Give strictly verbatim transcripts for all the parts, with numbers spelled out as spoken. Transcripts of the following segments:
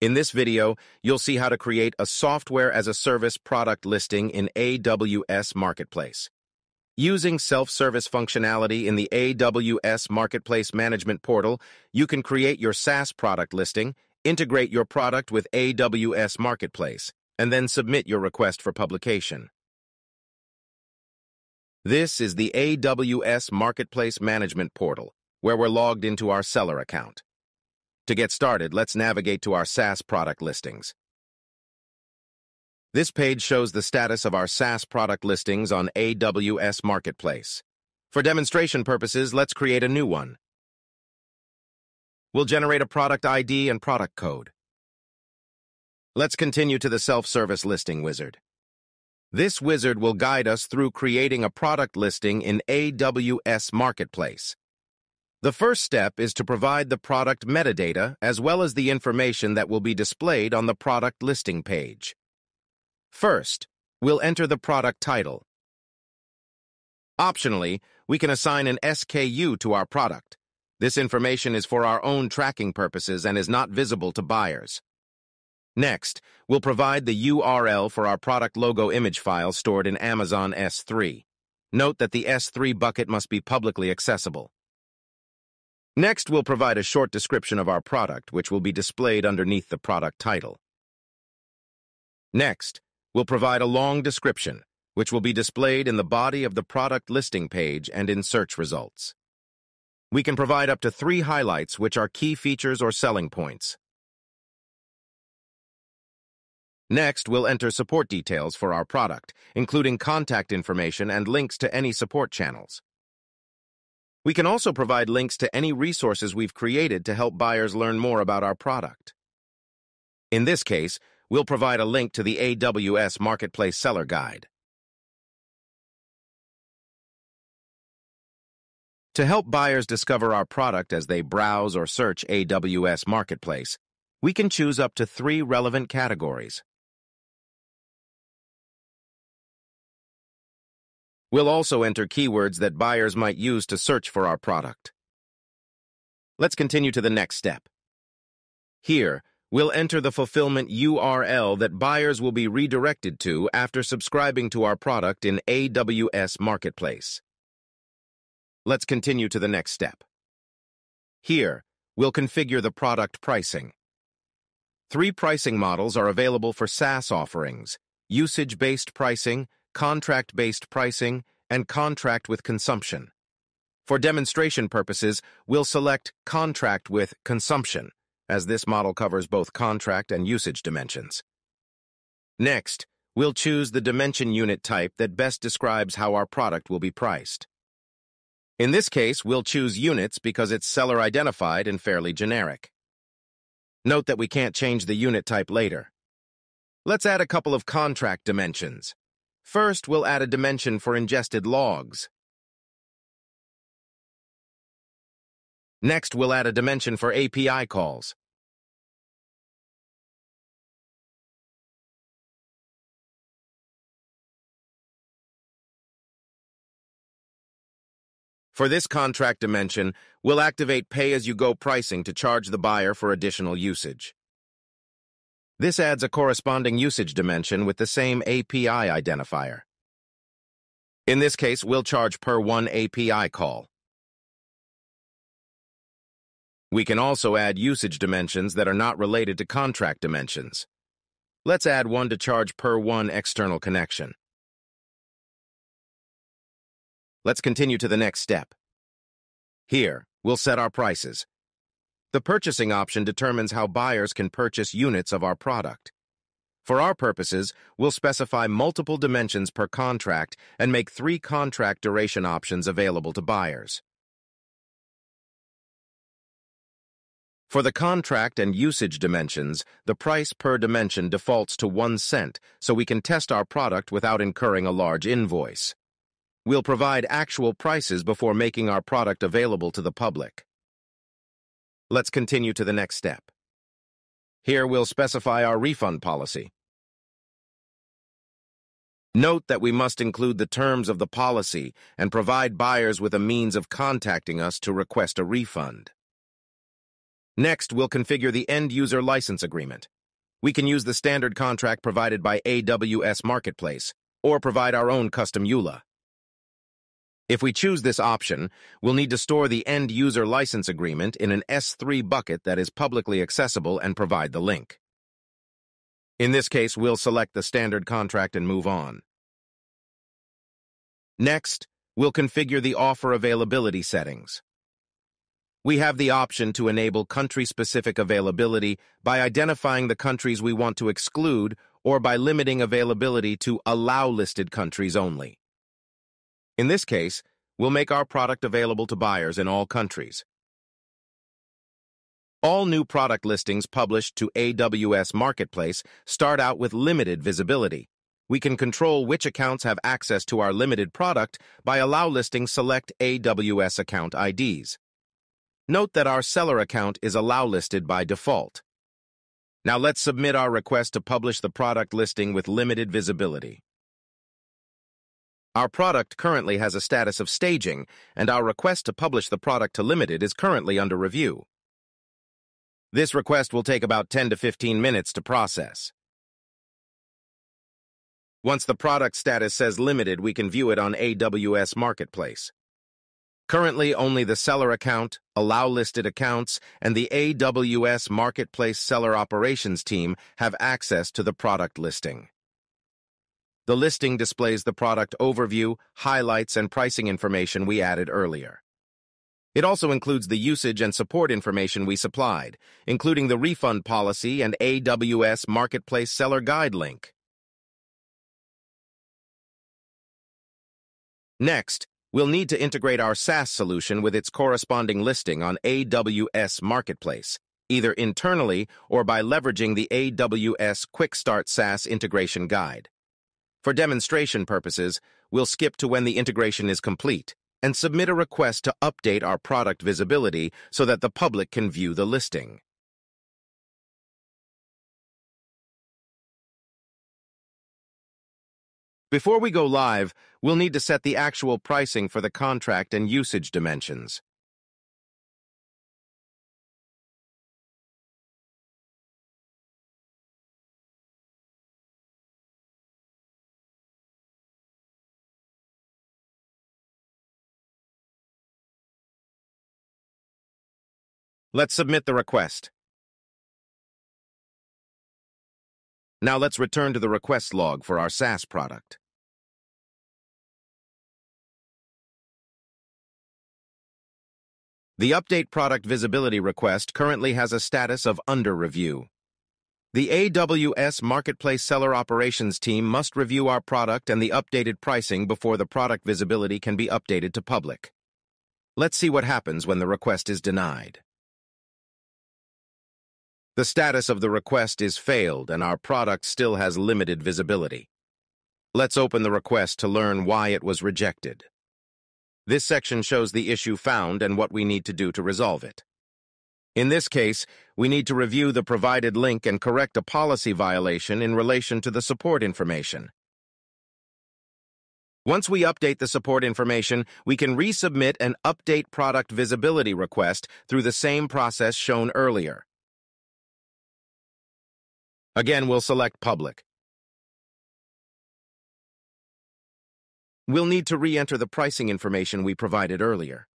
In this video, you'll see how to create a software-as-a-service product listing in A W S Marketplace. Using self-service functionality in the A W S Marketplace Management Portal, you can create your SaaS product listing, integrate your product with A W S Marketplace, and then submit your request for publication. This is the A W S Marketplace Management Portal, where we're logged into our seller account. To get started, let's navigate to our SaaS product listings. This page shows the status of our SaaS product listings on A W S Marketplace. For demonstration purposes, let's create a new one. We'll generate a product I D and product code. Let's continue to the self-service listing wizard. This wizard will guide us through creating a product listing in A W S Marketplace. The first step is to provide the product metadata as well as the information that will be displayed on the product listing page. First, we'll enter the product title. Optionally, we can assign an S K U to our product. This information is for our own tracking purposes and is not visible to buyers. Next, we'll provide the U R L for our product logo image file stored in Amazon S three. Note that the S three bucket must be publicly accessible. Next, we'll provide a short description of our product, which will be displayed underneath the product title. Next, we'll provide a long description, which will be displayed in the body of the product listing page and in search results. We can provide up to three highlights, which are key features or selling points. Next, we'll enter support details for our product, including contact information and links to any support channels. We can also provide links to any resources we've created to help buyers learn more about our product. In this case, we'll provide a link to the A W S Marketplace Seller Guide. To help buyers discover our product as they browse or search A W S Marketplace, we can choose up to three relevant categories. We'll also enter keywords that buyers might use to search for our product. Let's continue to the next step. Here, we'll enter the fulfillment U R L that buyers will be redirected to after subscribing to our product in A W S Marketplace. Let's continue to the next step. Here, we'll configure the product pricing. Three pricing models are available for SaaS offerings: usage-based pricing, contract-based pricing, and contract with consumption. For demonstration purposes, we'll select contract with consumption, as this model covers both contract and usage dimensions. Next, we'll choose the dimension unit type that best describes how our product will be priced. In this case, we'll choose units because it's seller-identified and fairly generic. Note that we can't change the unit type later. Let's add a couple of contract dimensions. First, we'll add a dimension for ingested logs. Next, we'll add a dimension for A P I calls. For this contract dimension, we'll activate pay-as-you-go pricing to charge the buyer for additional usage. This adds a corresponding usage dimension with the same A P I identifier. In this case, we'll charge per one A P I call. We can also add usage dimensions that are not related to contract dimensions. Let's add one to charge per one external connection. Let's continue to the next step. Here, we'll set our prices. The purchasing option determines how buyers can purchase units of our product. For our purposes, we'll specify multiple dimensions per contract and make three contract duration options available to buyers. For the contract and usage dimensions, the price per dimension defaults to one cent, so we can test our product without incurring a large invoice. We'll provide actual prices before making our product available to the public. Let's continue to the next step. Here we'll specify our refund policy. Note that we must include the terms of the policy and provide buyers with a means of contacting us to request a refund. Next, we'll configure the end-user license agreement. We can use the standard contract provided by A W S Marketplace or provide our own custom EULA. If we choose this option, we'll need to store the end-user license agreement in an S three bucket that is publicly accessible and provide the link. In this case, we'll select the standard contract and move on. Next, we'll configure the offer availability settings. We have the option to enable country-specific availability by identifying the countries we want to exclude or by limiting availability to allow listed countries only. In this case, we'll make our product available to buyers in all countries. All new product listings published to A W S Marketplace start out with limited visibility. We can control which accounts have access to our limited product by Allow Listing Select A W S Account I Ds. Note that our seller account is allow listed by default. Now let's submit our request to publish the product listing with limited visibility. Our product currently has a status of staging, and our request to publish the product to limited is currently under review. This request will take about ten to fifteen minutes to process. Once the product status says limited, we can view it on A W S Marketplace. Currently, only the seller account, allow listed accounts, and the A W S Marketplace Seller Operations team have access to the product listing. The listing displays the product overview, highlights, and pricing information we added earlier. It also includes the usage and support information we supplied, including the refund policy and A W S Marketplace Seller Guide link. Next, we'll need to integrate our SaaS solution with its corresponding listing on A W S Marketplace, either internally or by leveraging the A W S Quick Start SaaS Integration Guide. For demonstration purposes, we'll skip to when the integration is complete and submit a request to update our product visibility so that the public can view the listing. Before we go live, we'll need to set the actual pricing for the contract and usage dimensions. Let's submit the request. Now let's return to the request log for our SaaS product. The Update Product Visibility request currently has a status of under review. The A W S Marketplace Seller Operations team must review our product and the updated pricing before the product visibility can be updated to public. Let's see what happens when the request is denied. The status of the request is failed and our product still has limited visibility. Let's open the request to learn why it was rejected. This section shows the issue found and what we need to do to resolve it. In this case, we need to review the provided link and correct a policy violation in relation to the support information. Once we update the support information, we can resubmit an update product visibility request through the same process shown earlier. Again, we'll select public. We'll need to re-enter the pricing information we provided earlier.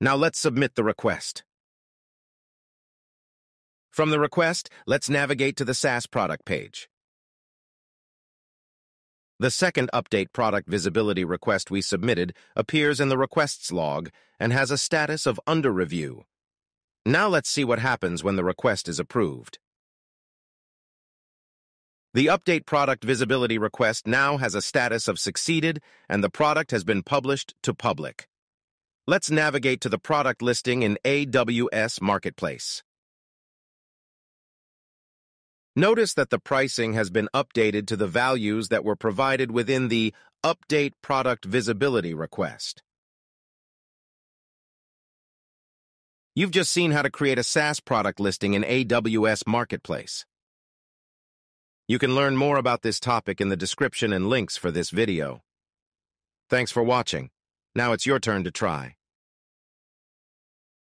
Now let's submit the request. From the request, let's navigate to the SaaS product page. The second update product visibility request we submitted appears in the requests log and has a status of under review. Now let's see what happens when the request is approved. The update product visibility request now has a status of succeeded and the product has been published to public. Let's navigate to the product listing in A W S Marketplace. Notice that the pricing has been updated to the values that were provided within the Update Product Visibility Request. You've just seen how to create a SaaS product listing in A W S Marketplace. You can learn more about this topic in the description and links for this video. Thanks for watching. Now it's your turn to try.